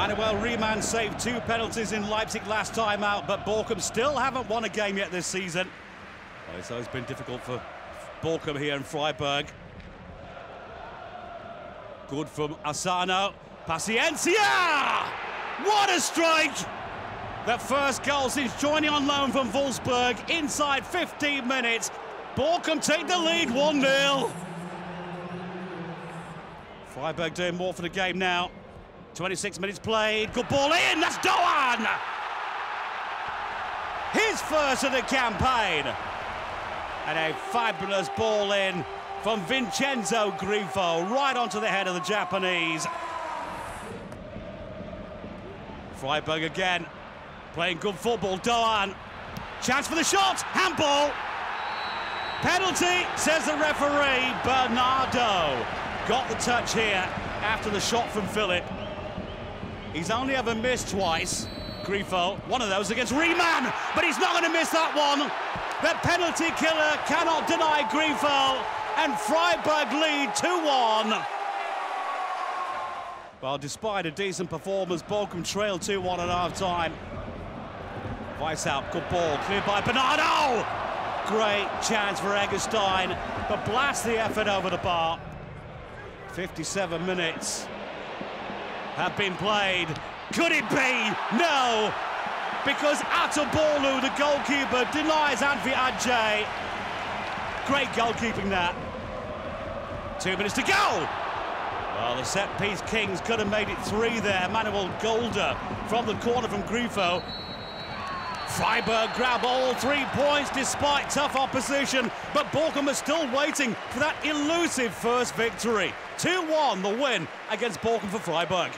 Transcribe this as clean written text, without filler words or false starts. Manuel Riemann saved two penalties in Leipzig last time out, but Borkum still haven't won a game yet this season. Well, it's always been difficult for Borkum here in Freiburg. Good from Asano. Paciencia! What a strike! The first goal since joining on loan from Wolfsburg inside 15 minutes. Borkum take the lead 1-0. Freiburg doing more for the game now. 26 minutes played, good ball in, that's Doan! His first of the campaign. And a fabulous ball in from Vincenzo Grifo, right onto the head of the Japanese. Freiburg again, playing good football, Doan. Chance for the shot, handball. Penalty, says the referee, Bernardo. Got the touch here after the shot from Philipp. He's only ever missed twice, Grifo. One of those against Riemann, but he's not going to miss that one. The penalty killer cannot deny Grifo, and Freiburg lead 2-1. Well, despite a decent performance, Borkum trail 2-1 at half-time. Weishaupt, good ball, cleared by Bernardo. Great chance for Eggestein, but blasts the effort over the bar. 57 minutes have been played. Could it be? No, because Atabolu, the goalkeeper, denies Andi Adjei. Great goalkeeping that. 2 minutes to go. Well, the set-piece Kings could have made it three there. Manuel Golda from the corner from Grifo. Freiburg grab all 3 points despite tough opposition, but Borkum is still waiting for that elusive first victory. 2-1 the win against Borkum for Freiburg.